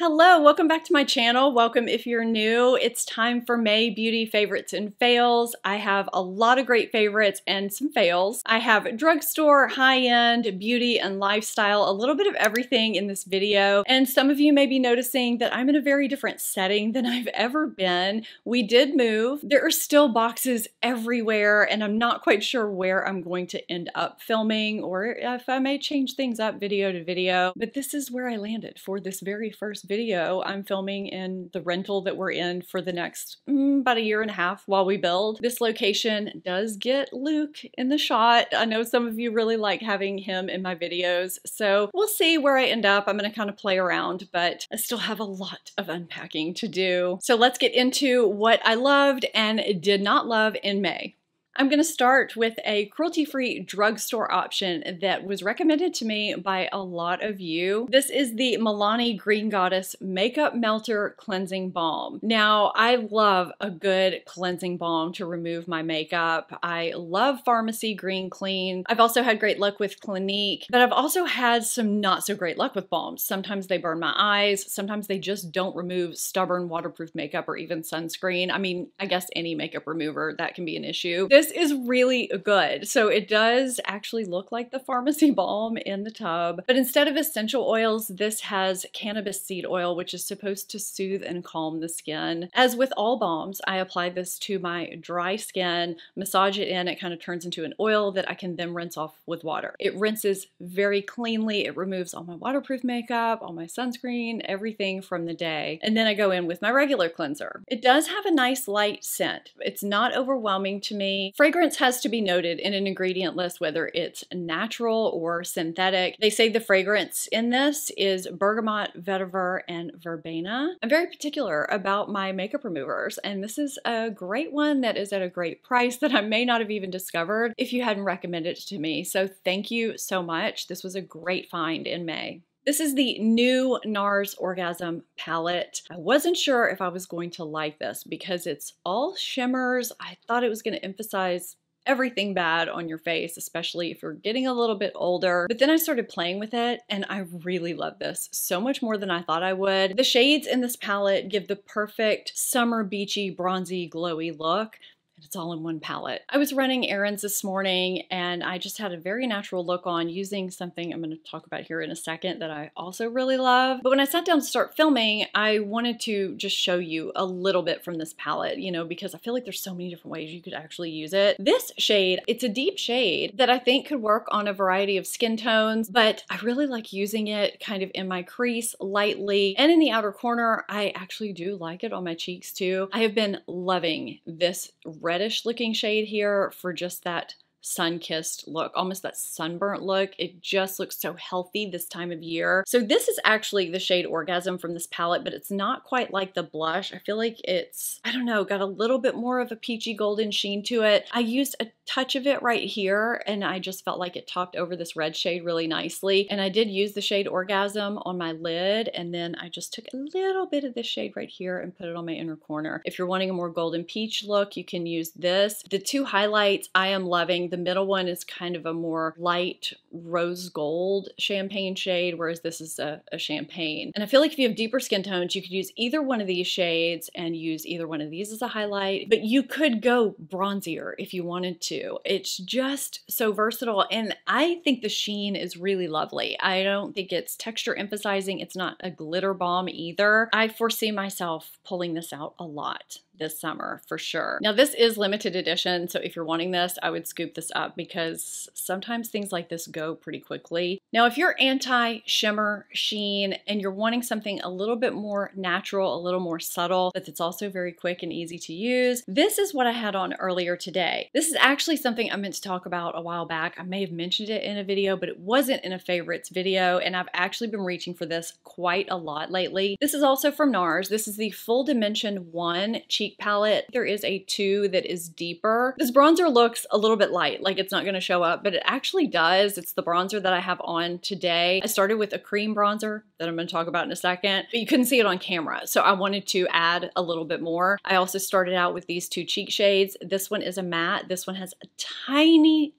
Hello, welcome back to my channel. Welcome if you're new. It's time for May Beauty favorites and fails. I have a lot of great favorites and some fails. I have drugstore, high-end, beauty, and lifestyle, a little bit of everything in this video. And some of you may be noticing that I'm in a very different setting than I've ever been. We did move. There are still boxes everywhere, and I'm not quite sure where I'm going to end up filming or if I may change things up video to video. But this is where I landed for this very first video. I'm filming in the rental that we're in for the next about a year and a half while we build. This location does get Luke in the shot. I know some of you really like having him in my videos, so we'll see where I end up. I'm going to kind of play around, but I still have a lot of unpacking to do. So let's get into what I loved and did not love in May. I'm going to start with a cruelty-free drugstore option that was recommended to me by a lot of you. This is the Milani Green Goddess Makeup Melter Cleansing Balm. Now, I love a good cleansing balm to remove my makeup. I love Pharmacy Green Clean. I've also had great luck with Clinique, but I've also had some not so great luck with balms. Sometimes they burn my eyes. Sometimes they just don't remove stubborn waterproof makeup or even sunscreen. I mean, I guess any makeup remover, that can be an issue. This is really good. So it does actually look like the pharmacy balm in the tub, but instead of essential oils, this has cannabis seed oil, which is supposed to soothe and calm the skin. As with all balms, I apply this to my dry skin, massage it in, it kind of turns into an oil that I can then rinse off with water. It rinses very cleanly. It removes all my waterproof makeup, all my sunscreen, everything from the day. And then I go in with my regular cleanser. It does have a nice light scent. It's not overwhelming to me. Fragrance has to be noted in an ingredient list, whether it's natural or synthetic. They say the fragrance in this is bergamot, vetiver, and verbena. I'm very particular about my makeup removers, and this is a great one that is at a great price that I may not have even discovered if you hadn't recommended it to me. So thank you so much. This was a great find in May. This is the new NARS Orgasm palette. I wasn't sure if I was going to like this because it's all shimmers. I thought it was going to emphasize everything bad on your face, especially if you're getting a little bit older. But then I started playing with it and I really love this so much more than I thought I would. The shades in this palette give the perfect summer beachy, bronzy, glowy look. It's all in one palette. I was running errands this morning and I just had a very natural look on using something I'm going to talk about here in a second that I also really love. But when I sat down to start filming, I wanted to just show you a little bit from this palette, you know, because I feel like there's so many different ways you could actually use it. This shade, it's a deep shade that I think could work on a variety of skin tones, but I really like using it kind of in my crease lightly and in the outer corner. I actually do like it on my cheeks too. I have been loving this reddish looking shade here for just that sun-kissed look, almost that sunburnt look. It just looks so healthy this time of year. So this is actually the shade Orgasm from this palette, but it's not quite like the blush. I feel like it's, I don't know, got a little bit more of a peachy golden sheen to it. I used a touch of it right here and I just felt like it topped over this red shade really nicely. And I did use the shade Orgasm on my lid and then I just took a little bit of this shade right here and put it on my inner corner. If you're wanting a more golden peach look, you can use this. The two highlights I am loving. The middle one is kind of a more light rose gold champagne shade, whereas this is a champagne. And I feel like if you have deeper skin tones, you could use either one of these shades and use either one of these as a highlight, but you could go bronzier if you wanted to. It's just so versatile. And I think the sheen is really lovely. I don't think it's texture emphasizing. It's not a glitter balm either. I foresee myself pulling this out a lot this summer for sure. Now this is limited edition, so if you're wanting this, I would scoop this up because sometimes things like this go pretty quickly. Now if you're anti-shimmer sheen and you're wanting something a little bit more natural, a little more subtle, but it's also very quick and easy to use, this is what I had on earlier today. This is actually something I meant to talk about a while back. I may have mentioned it in a video, but it wasn't in a favorites video, and I've actually been reaching for this quite a lot lately. This is also from NARS. This is the Full Dimension One Cheek cheek palette. There is a 2 that is deeper. This bronzer looks a little bit light, like it's not gonna show up, but it actually does. It's the bronzer that I have on today. I started with a cream bronzer that I'm gonna talk about in a second, but you couldn't see it on camera, so I wanted to add a little bit more. I also started out with these 2 cheek shades. This one is a matte. This one has a tiny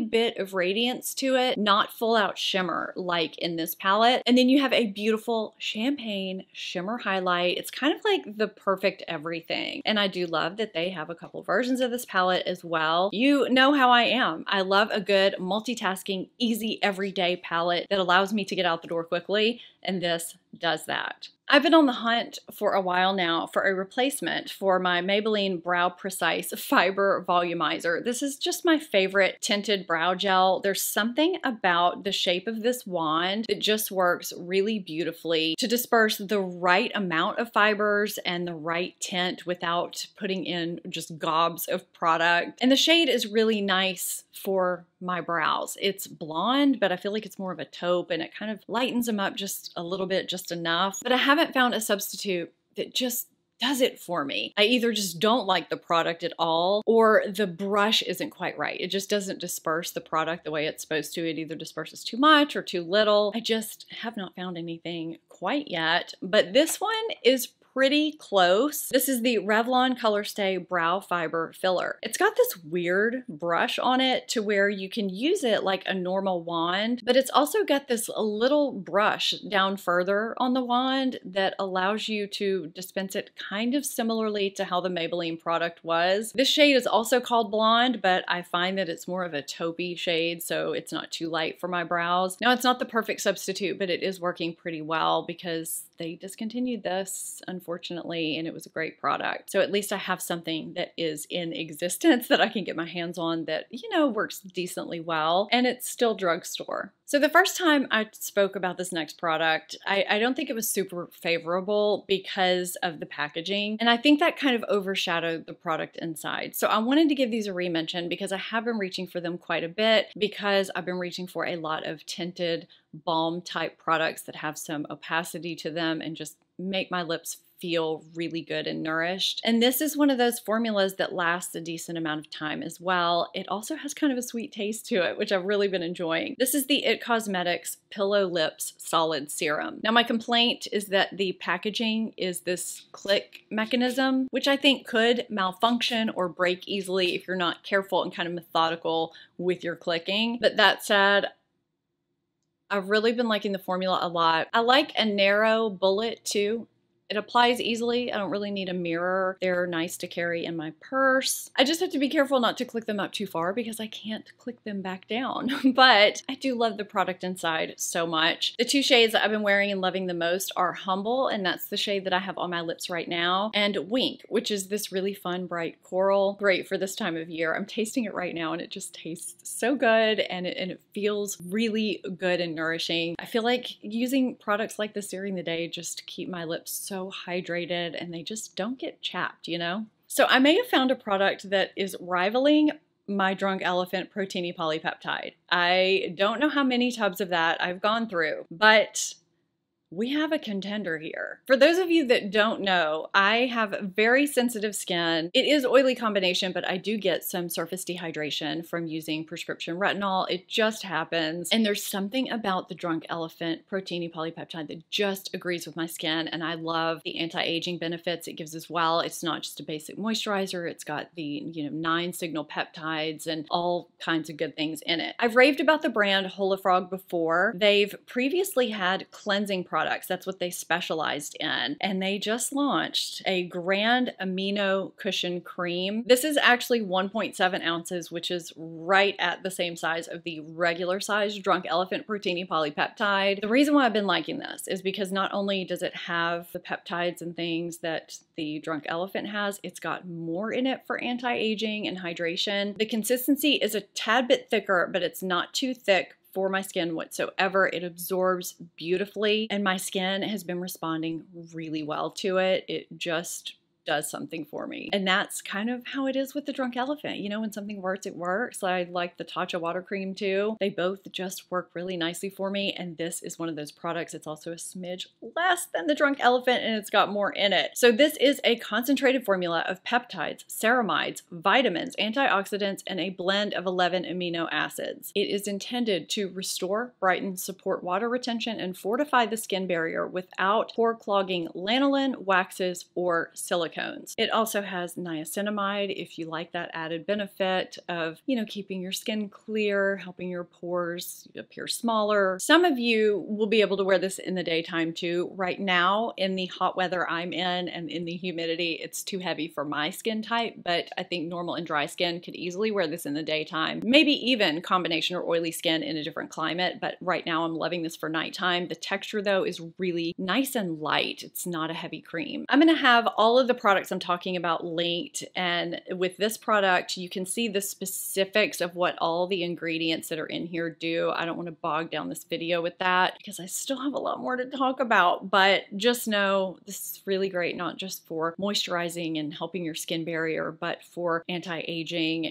bit of radiance to it, not full out shimmer like in this palette. And then you have a beautiful champagne shimmer highlight. It's kind of like the perfect everything. And I do love that they have a couple versions of this palette as well. You know how I am. I love a good multitasking, easy, everyday palette that allows me to get out the door quickly, and this does that. I've been on the hunt for a while now for a replacement for my Maybelline Brow Precise Fiber Volumizer. This is just my favorite tinted brow gel. There's something about the shape of this wand that just works really beautifully to disperse the right amount of fibers and the right tint without putting in just gobs of product. And the shade is really nice for my brows. It's blonde, but I feel like it's more of a taupe, and it kind of lightens them up just a little bit, just enough. But I haven't found a substitute that just does it for me. I either just don't like the product at all, or the brush isn't quite right. It just doesn't disperse the product the way it's supposed to. It either disperses too much or too little. I just have not found anything quite yet, but this one is pretty close. This is the Revlon Colorstay Brow Fiber Filler. It's got this weird brush on it to where you can use it like a normal wand, but it's also got this little brush down further on the wand that allows you to dispense it kind of similarly to how the Maybelline product was. This shade is also called blonde, but I find that it's more of a taupey shade, so it's not too light for my brows. Now, it's not the perfect substitute, but it is working pretty well because they discontinued this, unfortunately, and it was a great product. So at least I have something that is in existence that I can get my hands on that, you know, works decently well, and it's still drugstore. So the first time I spoke about this next product, I don't think it was super favorable because of the packaging, and I think that kind of overshadowed the product inside. So I wanted to give these a re-mention because I have been reaching for them quite a bit, because I've been reaching for a lot of tinted balm type products that have some opacity to them and just make my lips feel really good and nourished. And this is one of those formulas that lasts a decent amount of time as well. It also has kind of a sweet taste to it, which I've really been enjoying. This is the IT Cosmetics Pillow Lips Solid Serum. Now, my complaint is that the packaging is this click mechanism, which I think could malfunction or break easily if you're not careful and kind of methodical with your clicking. But that said, I've really been liking the formula a lot. I like a narrow bullet too. It applies easily. I don't really need a mirror. They're nice to carry in my purse. I just have to be careful not to click them up too far because I can't click them back down. But I do love the product inside so much. The 2 shades that I've been wearing and loving the most are Humble, and that's the shade that I have on my lips right now, and Wink, which is this really fun bright coral. Great for this time of year. I'm tasting it right now and it just tastes so good, and it feels really good and nourishing. I feel like using products like this during the day just to keep my lips so hydrated and they just don't get chapped, you know? So I may have found a product that is rivaling my Drunk Elephant Protini Polypeptide. I don't know how many tubs of that I've gone through, but we have a contender here. For those of you that don't know, I have very sensitive skin. It is oily combination, but I do get some surface dehydration from using prescription retinol. It just happens. And there's something about the Drunk Elephant Protini Polypeptide that just agrees with my skin, and I love the anti-aging benefits it gives as well. It's not just a basic moisturizer. It's got the 9 signal peptides and all kinds of good things in it. I've raved about the brand Holofrog before. They've previously had cleansing products. That's what they specialized in. And they just launched a Grand Amino Cushion Cream. This is actually 1.7 ounces, which is right at the same size of the regular size Drunk Elephant Protini Polypeptide. The reason why I've been liking this is because not only does it have the peptides and things that the Drunk Elephant has, it's got more in it for anti-aging and hydration. The consistency is a tad bit thicker, but it's not too thick for my skin whatsoever. It absorbs beautifully, and my skin has been responding really well to it. It just does something for me. And that's kind of how it is with the Drunk Elephant. You know, when something works, it works. I like the Tatcha water cream too. They both just work really nicely for me. And this is one of those products. It's also a smidge less than the Drunk Elephant and it's got more in it. So this is a concentrated formula of peptides, ceramides, vitamins, antioxidants, and a blend of 11 amino acids. It is intended to restore, brighten, support water retention, and fortify the skin barrier without pore clogging lanolin, waxes, or silicones. It also has niacinamide if you like that added benefit of, you know, keeping your skin clear, helping your pores appear smaller. Some of you will be able to wear this in the daytime too. Right now, in the hot weather I'm in and in the humidity, it's too heavy for my skin type, but I think normal and dry skin could easily wear this in the daytime. Maybe even combination or oily skin in a different climate, but right now I'm loving this for nighttime. The texture though is really nice and light. It's not a heavy cream. I'm gonna have all of the products I'm talking about linked, and with this product you can see the specifics of what all the ingredients that are in here do. I don't want to bog down this video with that because I still have a lot more to talk about, but just know this is really great, not just for moisturizing and helping your skin barrier, but for anti-aging.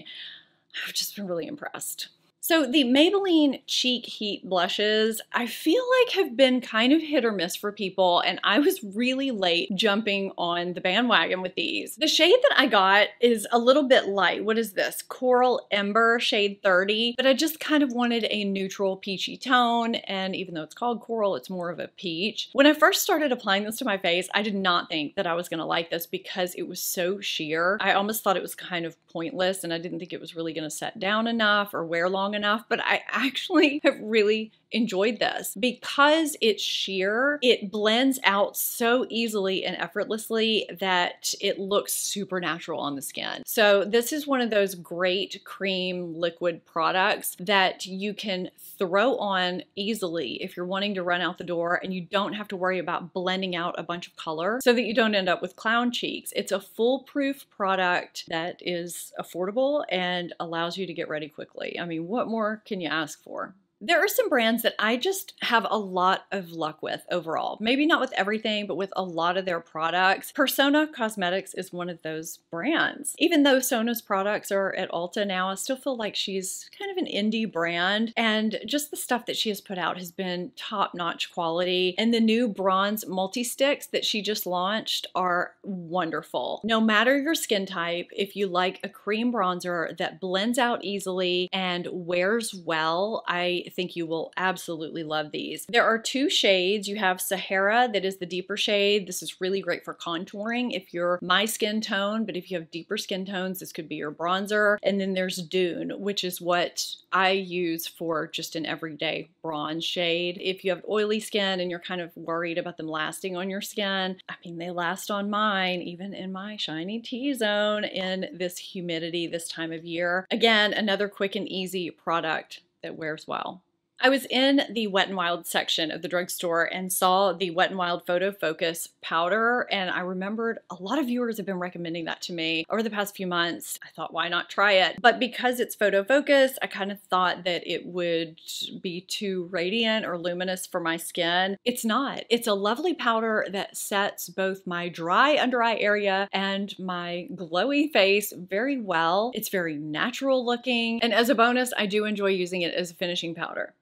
I've just been really impressed. So the Maybelline Cheek Heat blushes, I feel like have been kind of hit or miss for people, and I was really late jumping on the bandwagon with these. The shade that I got is a little bit light. What is this? Coral Ember shade 30, but I just kind of wanted a neutral peachy tone, and even though it's called coral, it's more of a peach. When I first started applying this to my face, I did not think that I was gonna like this because it was so sheer. I almost thought it was kind of pointless, and I didn't think it was really gonna set down enough or wear long enough, but I actually have really enjoyed this. Because it's sheer, it blends out so easily and effortlessly that it looks super natural on the skin. So this is one of those great cream liquid products that you can throw on easily if you're wanting to run out the door, and you don't have to worry about blending out a bunch of color so that you don't end up with clown cheeks. It's a foolproof product that is affordable and allows you to get ready quickly. I mean, what more can you ask for? There are some brands that I just have a lot of luck with overall. Maybe not with everything, but with a lot of their products. Persona Cosmetics is one of those brands. Even though Sona's products are at Ulta now, I still feel like she's kind of an indie brand, and just the stuff that she has put out has been top-notch quality. And the new bronze multi-sticks that she just launched are wonderful. No matter your skin type, if you like a cream bronzer that blends out easily and wears well, I think you will absolutely love these. There are two shades. You have Sahara, that is the deeper shade. This is really great for contouring if you're my skin tone, but if you have deeper skin tones, this could be your bronzer. And then there's Dune, which is what I use for just an everyday bronze shade. If you have oily skin and you're kind of worried about them lasting on your skin, I mean, they last on mine, even in my shiny T-zone in this humidity this time of year. Again, another quick and easy product that wears well. I was in the Wet n Wild section of the drugstore and saw the Wet n Wild Photo Focus powder, and I remembered a lot of viewers have been recommending that to me over the past few months. I thought, why not try it? But because it's photo focus, I kind of thought that it would be too radiant or luminous for my skin. It's not. It's a lovely powder that sets both my dry under eye area and my glowy face very well. It's very natural looking, and as a bonus, I do enjoy using it as a finishing powder.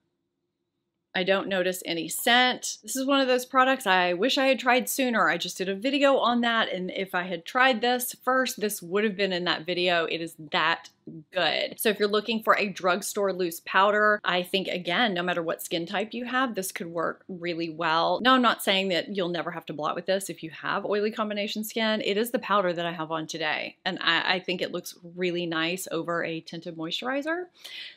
I don't notice any scent. This is one of those products I wish I had tried sooner. I just did a video on that, and if I had tried this first, this would have been in that video. It is that good. So if you're looking for a drugstore loose powder, I think, again, no matter what skin type you have, this could work really well. Now, I'm not saying that you'll never have to blot with this if you have oily combination skin. It is the powder that I have on today, and I think it looks really nice over a tinted moisturizer.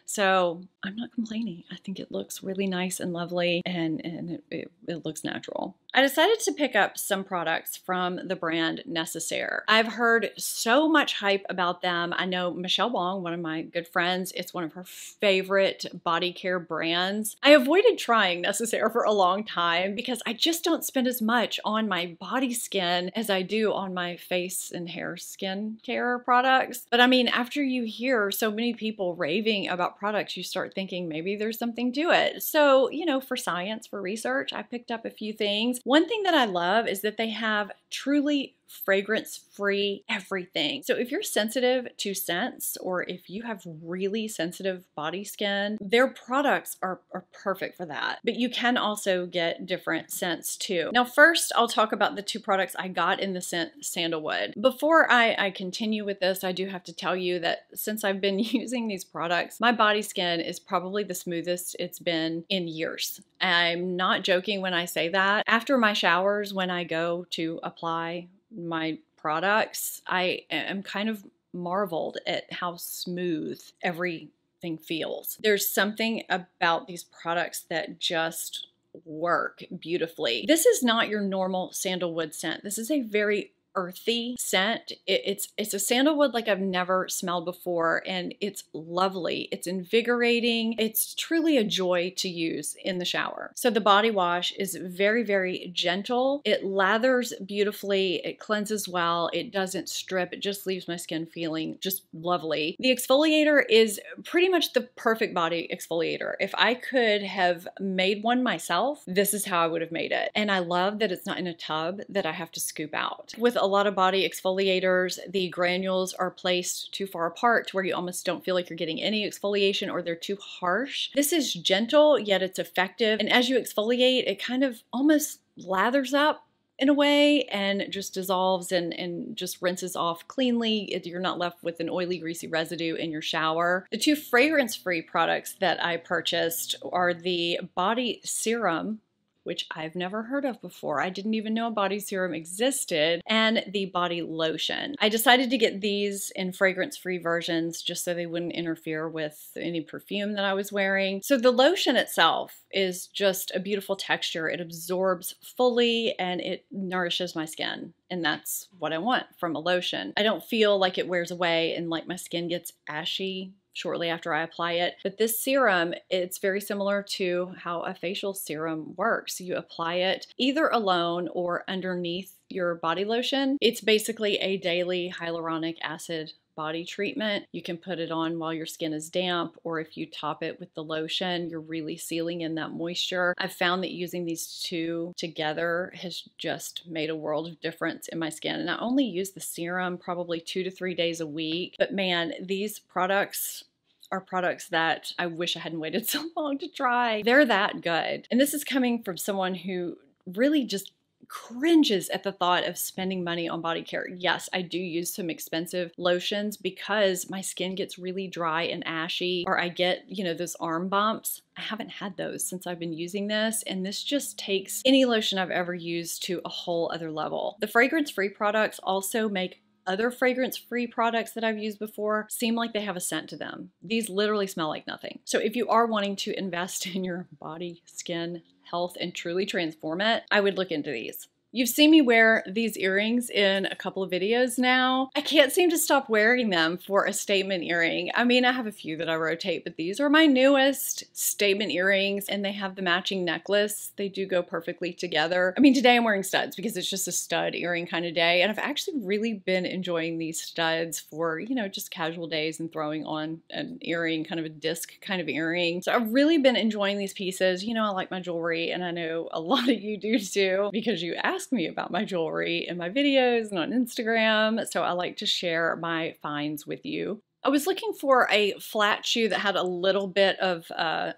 So I'm not complaining. I think it looks really nice and lovely, and it looks natural. I decided to pick up some products from the brand Necessaire. I've heard so much hype about them. I know Michelle Wong, one of my good friends, it's one of her favorite body care brands. I avoided trying Necessaire for a long time because I just don't spend as much on my body skin as I do on my face and hair skin care products. But I mean, after you hear so many people raving about products, you start thinking maybe there's something to it. So, you know, for science, for research, I picked up a few things. One thing that I love is that they have truly fragrance-free, everything. So if you're sensitive to scents, or if you have really sensitive body skin, their products are perfect for that. But you can also get different scents too. Now first, I'll talk about the two products I got in the scent Sandalwood. Before I continue with this, I do have to tell you that since I've been using these products, my body skin is probably the smoothest it's been in years. I'm not joking when I say that. After my showers, when I go to apply my products, I am kind of marveled at how smooth everything feels. There's something about these products that just work beautifully. This is not your normal sandalwood scent. This is a very earthy scent. It's a sandalwood like I've never smelled before, and it's lovely. It's invigorating. It's truly a joy to use in the shower. So the body wash is very, very gentle. It lathers beautifully. It cleanses well. It doesn't strip. It just leaves my skin feeling just lovely. The exfoliator is pretty much the perfect body exfoliator. If I could have made one myself, this is how I would have made it. And I love that it's not in a tub that I have to scoop out. With a lot of body exfoliators, the granules are placed too far apart to where you almost don't feel like you're getting any exfoliation, or they're too harsh. This is gentle, yet it's effective. And as you exfoliate, it kind of almost lathers up in a way and just dissolves and just rinses off cleanly. You're not left with an oily, greasy residue in your shower. The two fragrance-free products that I purchased are the body serum, which I've never heard of before. I didn't even know a body serum existed, and the body lotion. I decided to get these in fragrance-free versions just so they wouldn't interfere with any perfume that I was wearing. So the lotion itself is just a beautiful texture. It absorbs fully and it nourishes my skin. And that's what I want from a lotion. I don't feel like it wears away and like my skin gets ashy shortly after I apply it. But this serum, it's very similar to how a facial serum works. You apply it either alone or underneath your body lotion. It's basically a daily hyaluronic acid body treatment. You can put it on while your skin is damp, or if you top it with the lotion, you're really sealing in that moisture. I've found that using these two together has just made a world of difference in my skin. And I only use the serum probably 2 to 3 days a week, but man, these products are products that I wish I hadn't waited so long to try. They're that good. And this is coming from someone who really just cringes at the thought of spending money on body care. Yes, I do use some expensive lotions because my skin gets really dry and ashy, or I get, you know, those arm bumps. I haven't had those since I've been using this, and this just takes any lotion I've ever used to a whole other level. The fragrance-free products also make other fragrance-free products that I've used before seem like they have a scent to them. These literally smell like nothing. So if you are wanting to invest in your body, skin, health, and truly transform it, I would look into these. You've seen me wear these earrings in a couple of videos now. I can't seem to stop wearing them for a statement earring. I mean, I have a few that I rotate, but these are my newest statement earrings, and they have the matching necklace. They do go perfectly together. I mean, today I'm wearing studs because it's just a stud earring kind of day, and I've actually really been enjoying these studs for, you know, just casual days and throwing on an earring, kind of a disc kind of earring. So I've really been enjoying these pieces. You know, I like my jewelry, and I know a lot of you do too because you asked me about my jewelry in my videos and on Instagram, so I like to share my finds with you. I was looking for a flat shoe that had a little bit of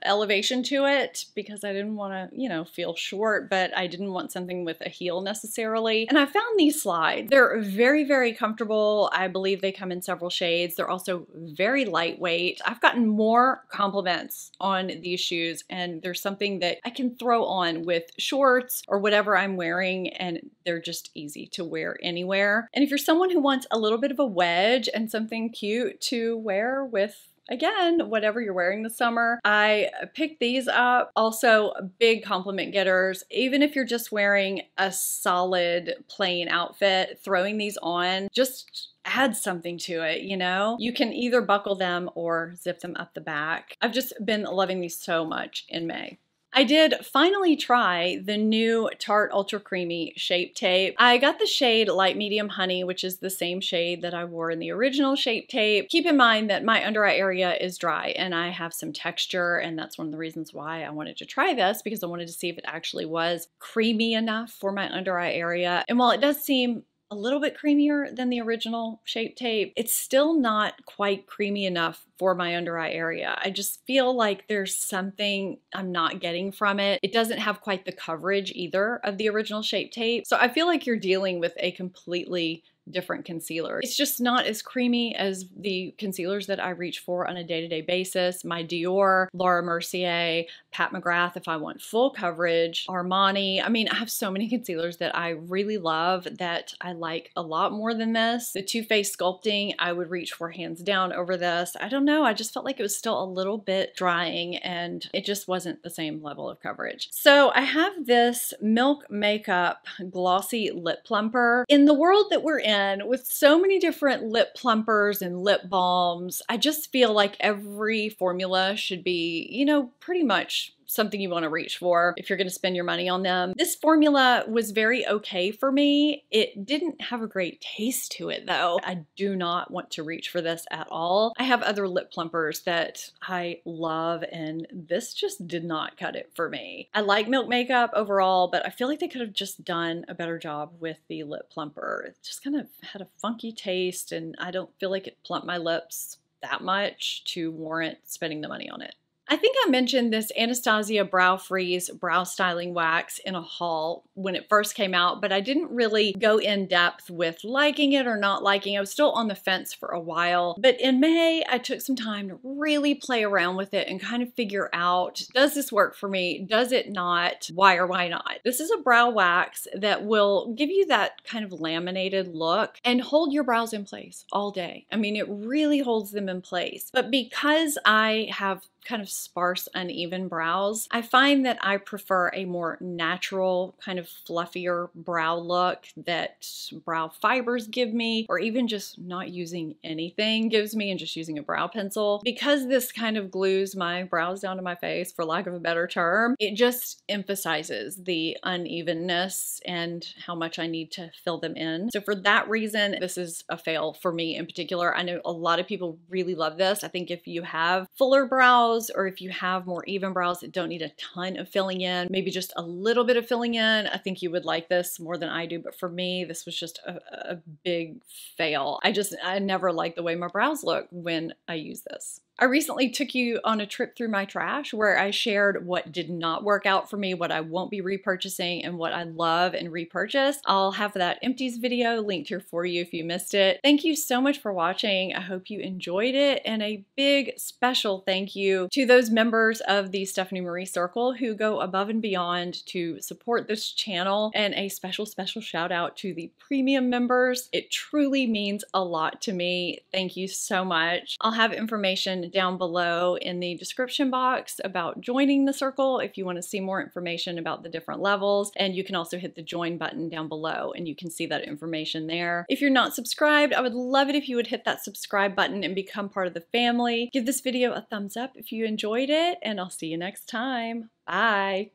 elevation to it because I didn't want to, you know, feel short, but I didn't want something with a heel necessarily. And I found these slides. They're very, very comfortable. I believe they come in several shades. They're also very lightweight. I've gotten more compliments on these shoes, and they're something that I can throw on with shorts or whatever I'm wearing, and they're just easy to wear anywhere. And if you're someone who wants a little bit of a wedge and something cute to wear with, again, whatever you're wearing this summer, I picked these up. Also, big compliment getters. Even if you're just wearing a solid plain outfit, throwing these on just adds something to it, you know? You can either buckle them or zip them up the back. I've just been loving these so much in May. I did finally try the new Tarte Ultra Creamy Shape Tape. I got the shade Light Medium Honey, which is the same shade that I wore in the original Shape Tape. Keep in mind that my under eye area is dry and I have some texture, and that's one of the reasons why I wanted to try this, because I wanted to see if it actually was creamy enough for my under eye area. And while it does seem a little bit creamier than the original Shape Tape. It's still not quite creamy enough for my under eye area. I just feel like there's something I'm not getting from it. It doesn't have quite the coverage either of the original Shape Tape. So I feel like you're dealing with a completely different concealer. It's just not as creamy as the concealers that I reach for on a day-to-day basis. My Dior, Laura Mercier, Pat McGrath if I want full coverage, Armani. I mean, I have so many concealers that I really love that I like a lot more than this. The Too Faced Sculpting, I would reach for hands down over this. I don't know, I just felt like it was still a little bit drying and it just wasn't the same level of coverage. So I have this Milk Makeup Glossy Lip Plumper. In the world that we're in, with so many different lip plumpers and lip balms, I just feel like every formula should be, you know, pretty much something you want to reach for if you're going to spend your money on them. This formula was very okay for me. It didn't have a great taste to it though. I do not want to reach for this at all. I have other lip plumpers that I love and this just did not cut it for me. I like Milk Makeup overall, but I feel like they could have just done a better job with the lip plumper. It just kind of had a funky taste and I don't feel like it plumped my lips that much to warrant spending the money on it. I think I mentioned this Anastasia Brow Freeze Brow Styling Wax in a haul when it first came out, but I didn't really go in depth with liking it or not liking it. I was still on the fence for a while, but in May, I took some time to really play around with it and kind of figure out, does this work for me? Does it not? Why or why not? This is a brow wax that will give you that kind of laminated look and hold your brows in place all day. I mean, it really holds them in place, but because I have kind of sparse, uneven brows, I find that I prefer a more natural, kind of fluffier brow look that brow fibers give me, or even just not using anything gives me and just using a brow pencil. Because this kind of glues my brows down to my face, for lack of a better term, it just emphasizes the unevenness and how much I need to fill them in. So for that reason, this is a fail for me in particular. I know a lot of people really love this. I think if you have fuller brows, or if you have more even brows that don't need a ton of filling in, maybe just a little bit of filling in, I think you would like this more than I do. But for me, this was just a big fail. I never liked the way my brows look when I use this. I recently took you on a trip through my trash where I shared what did not work out for me, what I won't be repurchasing, and what I love and repurchase. I'll have that empties video linked here for you if you missed it. Thank you so much for watching. I hope you enjoyed it, and a big special thank you to those members of the Stephanie Marie Circle who go above and beyond to support this channel, and a special, special shout out to the premium members. It truly means a lot to me. Thank you so much. I'll have information down below in the description box about joining the circle if you want to see more information about the different levels, and you can also hit the join button down below and you can see that information there. If you're not subscribed, I would love it if you would hit that subscribe button and become part of the family. Give this video a thumbs up if you enjoyed it, and I'll see you next time. Bye!